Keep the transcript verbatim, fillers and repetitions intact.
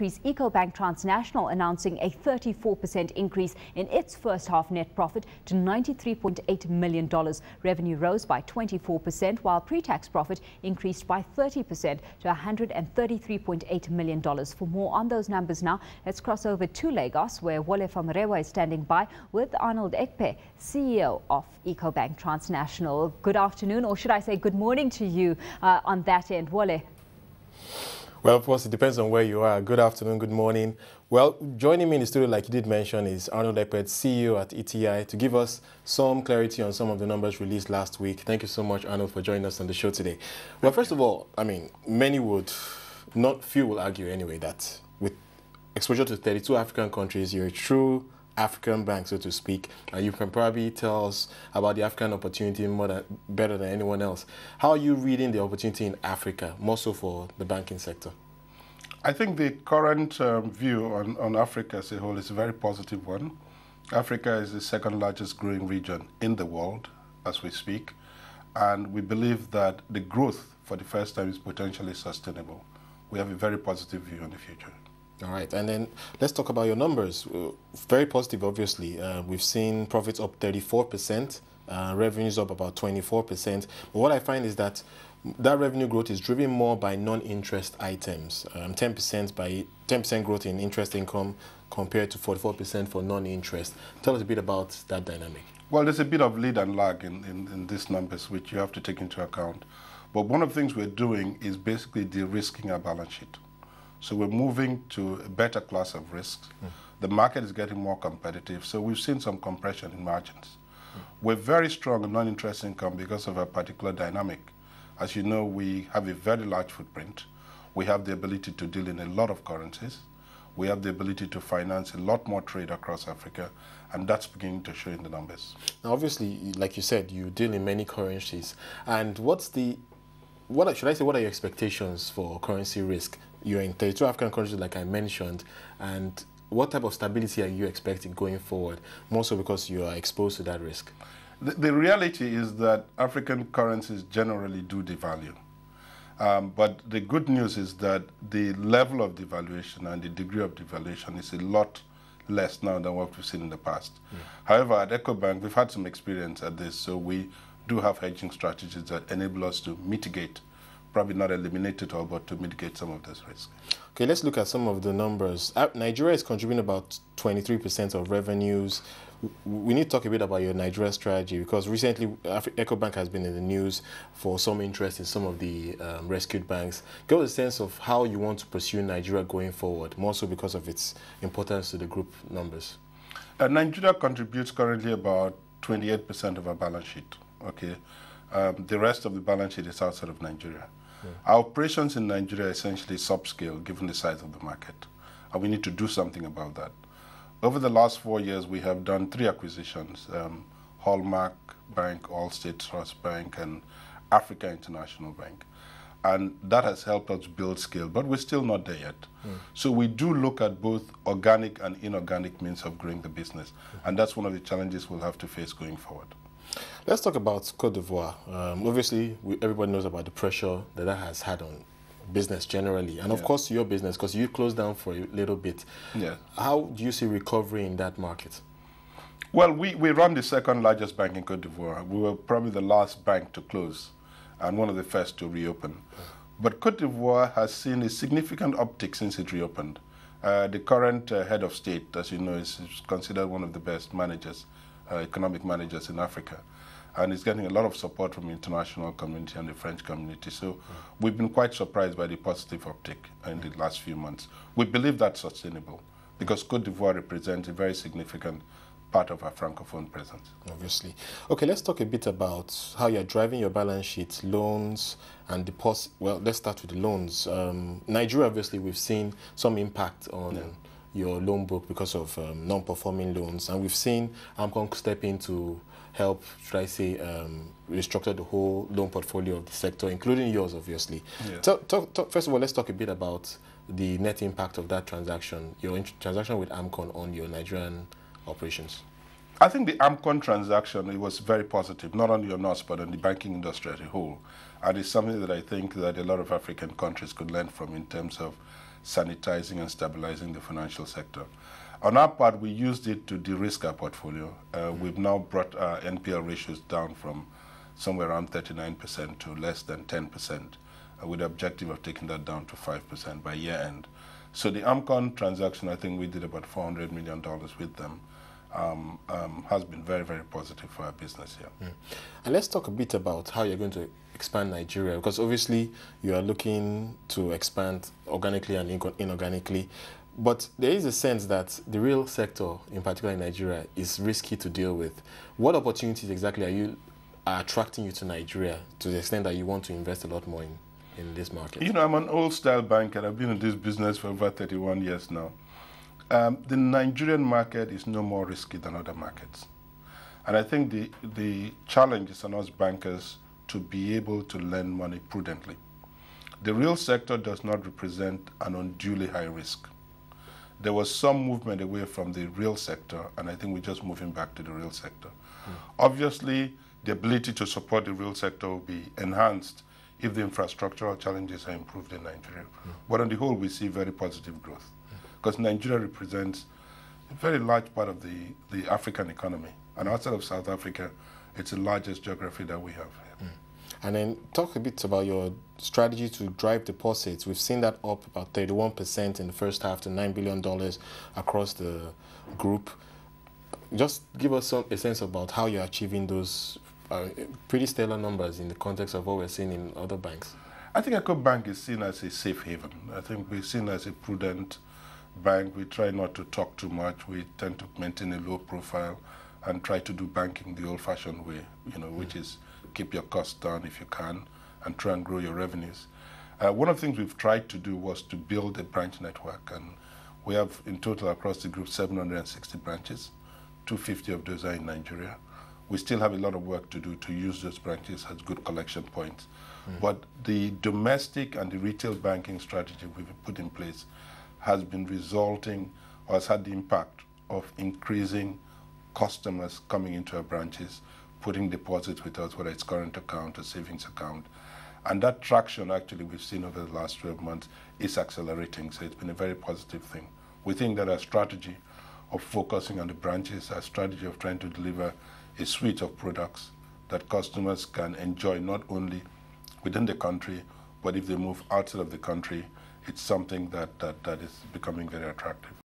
country's Ecobank Transnational announcing a thirty-four percent increase in its first half net profit to ninety-three point eight million dollars. Revenue rose by twenty-four percent, while pre-tax profit increased by thirty percent to one hundred thirty-three point eight million dollars. For more on those numbers now, let's cross over to Lagos, where Wole Famurewa is standing by with Arnold Ekpe, C E O of Ecobank Transnational. Good afternoon, or should I say good morning to you uh, on that end, Wole. Well, of course, it depends on where you are. Good afternoon, good morning. Well, joining me in the studio, like you did mention, is Arnold Ekpe, C E O at E T I, to give us some clarity on some of the numbers released last week. Thank you so much, Arnold, for joining us on the show today. Well, first of all, I mean, many would, not few will argue anyway, that with exposure to thirty-two African countries, you're a true African bank, so to speak, and you can probably tell us about the African opportunity more than, better than anyone else. How are you reading the opportunity in Africa, more so for the banking sector? I think the current um, view on, on Africa as a whole is a very positive one. Africa is the second largest growing region in the world as we speak, and we believe that the growth for the first time is potentially sustainable. We have a very positive view on the future. All right, and then let's talk about your numbers. Uh, very positive, obviously. Uh, we've seen profits up thirty-four percent, uh, revenues up about twenty-four percent. But what I find is that that revenue growth is driven more by non-interest items. Um, ten percent by ten percent growth in interest income compared to forty-four percent for non-interest. Tell us a bit about that dynamic. Well, there's a bit of lead and lag in, in, in these numbers, which you have to take into account. But one of the things we're doing is basically de-risking our balance sheet. So we're moving to a better class of risks. Mm. The market is getting more competitive, so we've seen some compression in margins. Mm. We're very strong in non-interest income because of a particular dynamic. As you know, we have a very large footprint. We have the ability to deal in a lot of currencies. We have the ability to finance a lot more trade across Africa, and that's beginning to show in the numbers. Now, obviously, like you said, you deal in many currencies. And what's the, what should I say, what are your expectations for currency risk? You're in thirty-two African countries, like I mentioned, and what type of stability are you expecting going forward, more so because you are exposed to that risk? The, the reality is that African currencies generally do devalue. Um, but the good news is that the level of devaluation and the degree of devaluation is a lot less now than what we've seen in the past. Mm. However, at Ecobank, we've had some experience at this, so we do have hedging strategies that enable us to mitigate, probably not eliminate it all, but to mitigate some of this risk. Okay, let's look at some of the numbers. Nigeria is contributing about twenty-three percent of revenues. We need to talk a bit about your Nigeria strategy, because recently Ecobank has been in the news for some interest in some of the um, rescued banks. Give us a sense of how you want to pursue Nigeria going forward, more so because of its importance to the group numbers. Uh, Nigeria contributes currently about twenty-eight percent of our balance sheet. Okay, um, the rest of the balance sheet is outside of Nigeria. Yeah. Our operations in Nigeria are essentially subscale given the size of the market, and we need to do something about that. Over the last four years, we have done three acquisitions, um, Hallmark Bank, Allstate Trust Bank, and Africa International Bank. And that has helped us build scale, but we're still not there yet. Mm. So we do look at both organic and inorganic means of growing the business, mm. and that's one of the challenges we'll have to face going forward. Let's talk about Côte d'Ivoire. Um, obviously, we, everybody knows about the pressure that that has had on business generally, and yeah. of course your business, because you closed down for a little bit. Yeah. How do you see recovery in that market? Well, we, we run the second largest bank in Côte d'Ivoire. We were probably the last bank to close and one of the first to reopen. Yeah. But Côte d'Ivoire has seen a significant uptick since it reopened. Uh, the current uh, head of state, as you know, is considered one of the best managers, uh, economic managers in Africa. And it's getting a lot of support from the international community and the French community. So mm. we've been quite surprised by the positive uptick in mm. the last few months. We believe that's sustainable because Côte d'Ivoire represents a very significant part of our Francophone presence. Obviously. Okay, let's talk a bit about how you're driving your balance sheet, loans and deposits. Well, let's start with the loans. Um, Nigeria, obviously, we've seen some impact on... Yeah. your loan book because of um, non-performing loans, and we've seen Amcon step in to help, should I say, um, restructure the whole loan portfolio of the sector, including yours, obviously. Yeah. Talk, talk, talk, first of all, let's talk a bit about the net impact of that transaction, your in transaction with Amcon on your Nigerian operations. I think the Amcon transaction, it was very positive, not only on us, but on the banking industry as a whole. And it's something that I think that a lot of African countries could learn from in terms of sanitizing and stabilizing the financial sector. On our part, we used it to de-risk our portfolio. Uh, we've now brought our N P L ratios down from somewhere around thirty-nine percent to less than ten percent, uh, with the objective of taking that down to five percent by year end. So the Amcon transaction, I think we did about four hundred million dollars with them, um, um, has been very, very positive for our business here. Mm. And let's talk a bit about how you're going to expand Nigeria, because obviously you are looking to expand organically and inorganically. But there is a sense that the real sector, in particular in Nigeria, is risky to deal with. What opportunities exactly are you are attracting you to Nigeria to the extent that you want to invest a lot more in, in this market? You know, I'm an old-style banker. I've been in this business for over thirty-one years now. Um, the Nigerian market is no more risky than other markets. And I think the, the challenge is on us bankers to be able to lend money prudently. The real sector does not represent an unduly high risk. There was some movement away from the real sector, and I think we're just moving back to the real sector. Mm. Obviously, the ability to support the real sector will be enhanced if the infrastructural challenges are improved in Nigeria. Mm. But on the whole, we see very positive growth, because mm. Nigeria represents a very large part of the, the African economy. And outside of South Africa, it's the largest geography that we have here. Mm. And then talk a bit about your strategy to drive deposits. We've seen that up about thirty-one percent in the first half to nine billion dollars across the group. Just give us some, a sense about how you're achieving those uh, pretty stellar numbers in the context of what we're seeing in other banks. I think Ecobank is seen as a safe haven. I think we're seen as a prudent bank. We try not to talk too much. We tend to maintain a low profile and try to do banking the old-fashioned way, you know, which is keep your costs down if you can and try and grow your revenues. Uh, one of the things we've tried to do was to build a branch network, and we have in total across the group seven hundred sixty branches. two hundred fifty of those are in Nigeria. We still have a lot of work to do to use those branches as good collection points. Mm. But the domestic and the retail banking strategy we've put in place has been resulting, or has had the impact of increasing customers coming into our branches, putting deposits with us, whether it's current account or savings account. And that traction, actually, we've seen over the last twelve months is accelerating. So it's been a very positive thing. We think that our strategy of focusing on the branches, our strategy of trying to deliver a suite of products that customers can enjoy not only within the country, but if they move outside of the country, it's something that, that, that is becoming very attractive.